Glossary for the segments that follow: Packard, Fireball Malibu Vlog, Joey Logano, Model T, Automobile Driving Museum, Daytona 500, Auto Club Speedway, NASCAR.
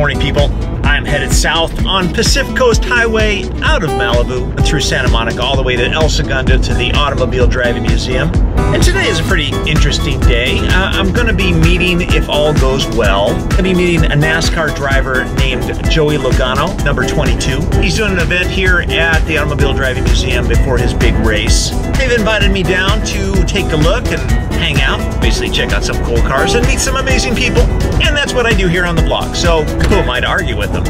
morning, people. I'm headed south on Pacific Coast Highway out of Malibu through Santa Monica all the way to El Segundo to the Automobile Driving Museum. And today is a pretty interesting day. I'm going to be meeting, if all goes well, a NASCAR driver named Joey Logano, number 22. He's doing an event here at the Automobile Driving Museum before his big race. They've invited me down to take a look and hang out, basically check out some cool cars and meet some amazing people. And that's what I do here on the blog, so who am I to argue with them?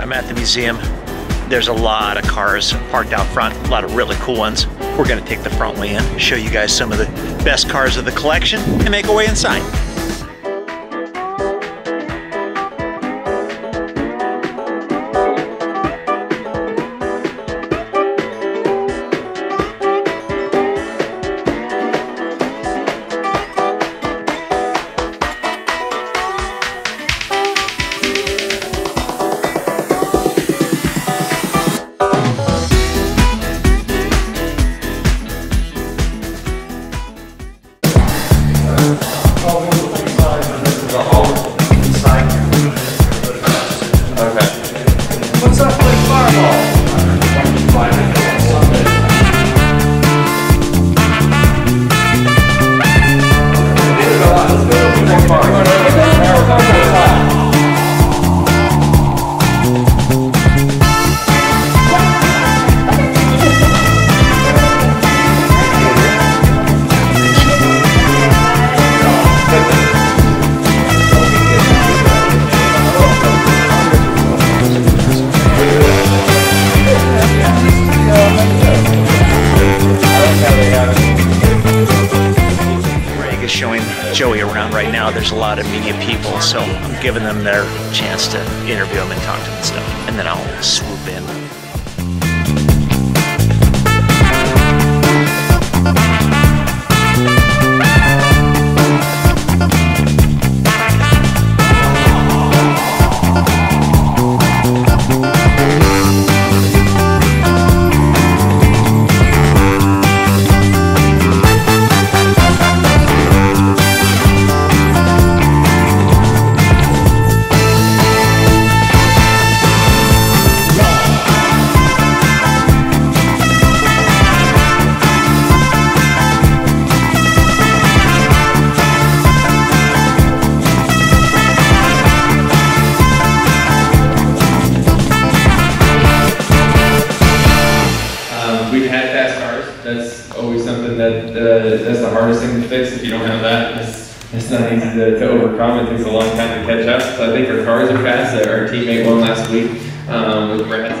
I'm at the museum. There's a lot of cars parked out front, a lot of really cool ones. We're gonna take the front way in, show you guys some of the best cars of the collection, and make our way inside. Joey around right now, there's a lot of media people, so I'm giving them their chance to interview them and talk to them and stuff, and then I'll swoop in. That's always something that's the hardest thing to fix. If you don't have that, it's not easy to overcome. It takes a long time to catch up. So I think our cars are fast. Our teammate won last week with Brad.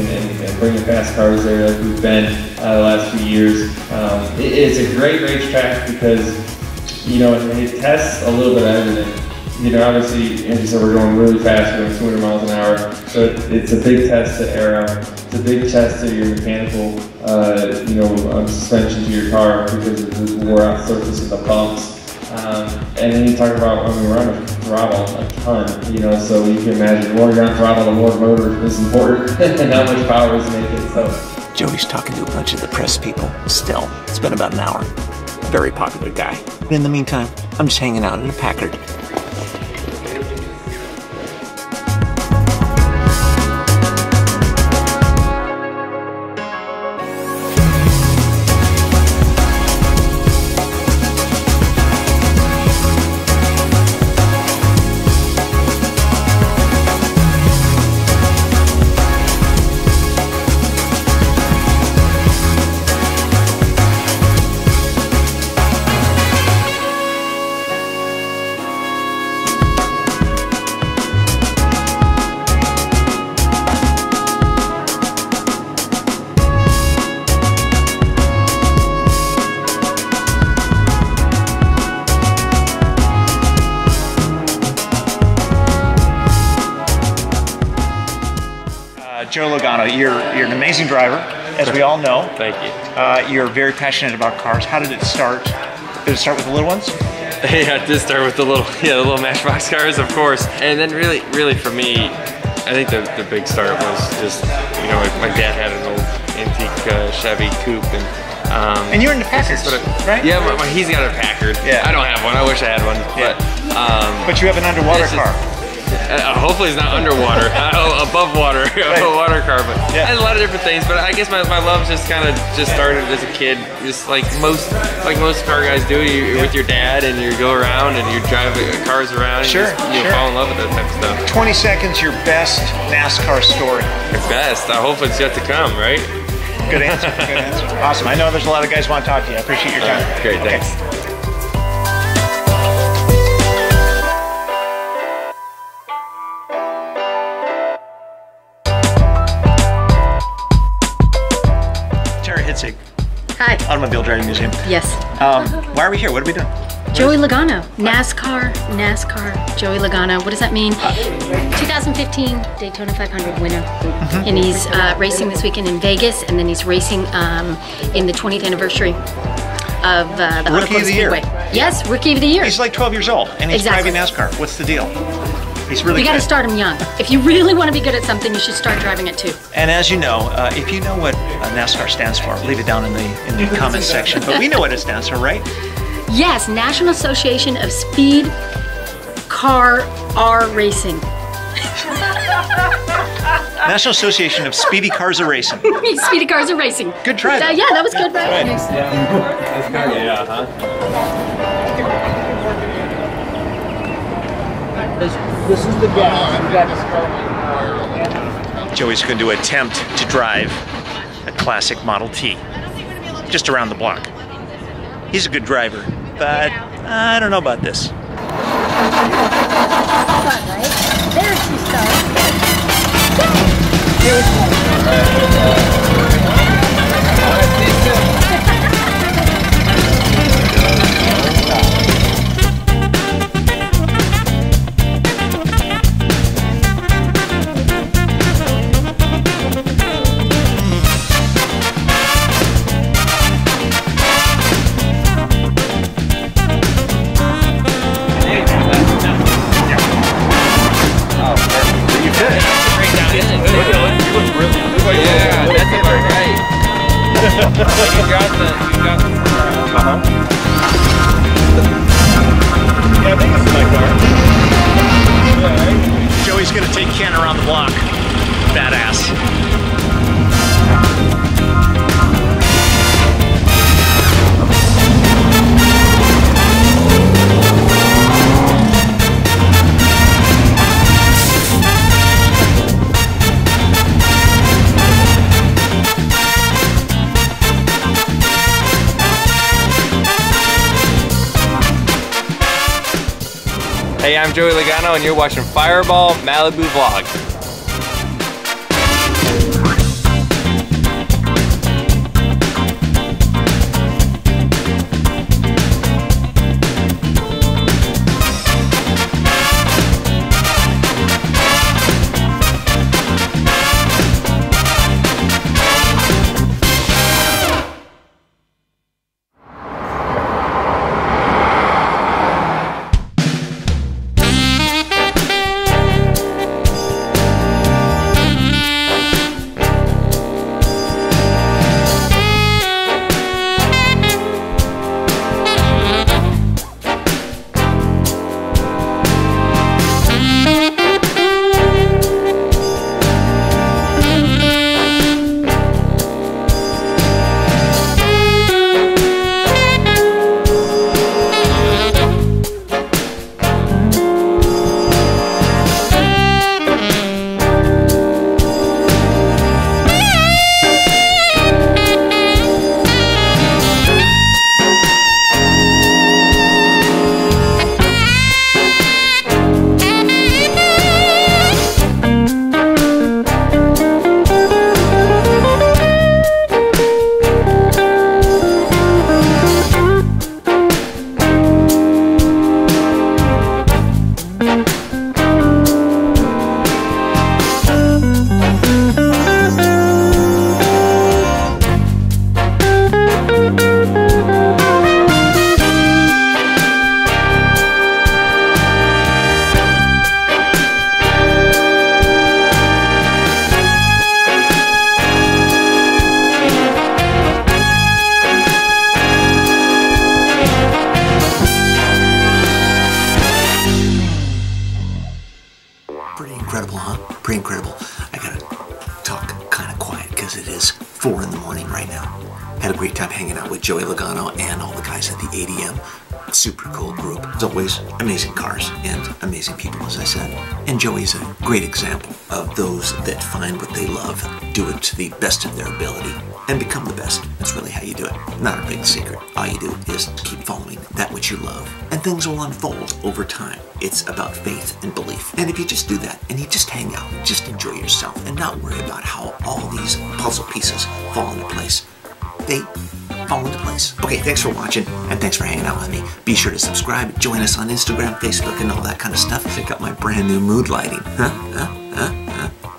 And bringing fast cars there like we've been the last few years. It's a great racetrack because, you know, it tests a little bit of everything. You know, obviously, as you said, we're going really fast, we're going 200 miles an hour, so it's a big test to aero. It's a big test to your mechanical, you know, suspension to your car because of the wore out surface of the bumps. And then you talk about, I mean, we're on a throttle a ton, you know, so you can imagine more you're on throttle, the more motor is important and how much power is making. So Joey's talking to a bunch of the press people still. It's been about an hour. Very popular guy. In the meantime, I'm just hanging out in a Packard. Joey Logano, you're an amazing driver, as we all know. Thank you. You're very passionate about cars. How did it start? Did it start with the little ones? Yeah, I did start with the little Matchbox cars, of course. And then really for me, I think the big start was just, you know, my dad had an old antique Chevy coupe, and you're in the Packard, right? Yeah, but he's got a Packard. Yeah. I don't have one. I wish I had one. Yeah. But you have an underwater car. Hopefully it's not underwater, above water, right. A water car, but yeah. I had a lot of different things, but I guess my love just kind of started as a kid, just like most car guys do. You're with your dad and you go around and you drive cars around, and you fall in love with that type of stuff. 20 seconds, your best NASCAR story. Your best? I hope it's yet to come, right? Good answer, good answer. Awesome, I know there's a lot of guys who want to talk to you. I appreciate your time. Great, thanks. Okay. Hi. Automobile Driving Museum. Yes. Why are we here? What are we doing? Joey Logano. NASCAR. Joey Logano. What does that mean? 2015 Daytona 500 winner. And he's racing this weekend in Vegas, and then he's racing in the 20th anniversary of the Auto Club Speedway. Yes, Rookie of the Year. He's like 12 years old, and he's driving NASCAR. What's the deal? He's really good. You got to start him young. If you really want to be good at something, you should start driving it too. And as you know, if you know what NASCAR stands for, leave it down in the comments section. But we know what it stands for, right? Yes, National Association of Speed Car R Racing. National Association of Speedy Cars Are Racing. Speedy Cars Are Racing. Good try. Yeah, that was good, right? Yeah. This is the gas. Joey's going to attempt to drive a classic Model T, just around the block. He's a good driver, but I don't know about this. There she Hey, I'm Joey Logano, and you're watching Fireball Malibu Vlog. pretty incredible. I gotta talk kind of quiet because it is 4 in the morning right now. Had a great time hanging out with Joey Logano and all the guys at the ADM. Super cool group. As always, amazing cars and amazing people, as I said. And Joey's a great example of those that find what they love, do it to the best of their ability, and become the best. That's really how you do it. Not a big secret. All you do is keep following that which you love, and things will unfold over time. It's about faith and belief. And if you just do that, and you just hang out, just enjoy yourself, and not worry about how all these puzzle pieces fall into place, they fall into place. Okay, thanks for watching, and thanks for hanging out with me. Be sure to subscribe, join us on Instagram, Facebook, and all that kind of stuff. Check out my brand new mood lighting.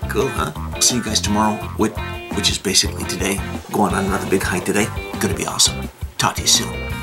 Cool, huh? See you guys tomorrow, which is basically today. Going on another big hike today. Gonna be awesome. Talk to you soon.